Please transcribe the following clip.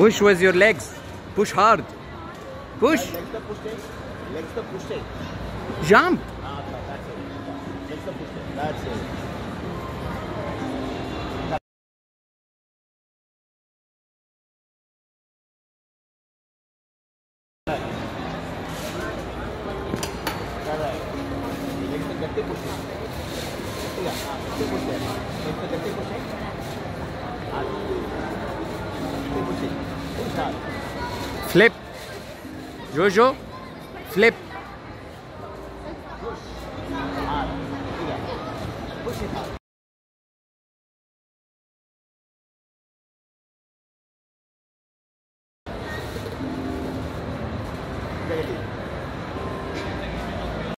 Push with your legs. Push hard. Push. Legs the push take. Legs the push take. Jump. That's it. Legs the push take. That's it. Flip, Jojo, flip.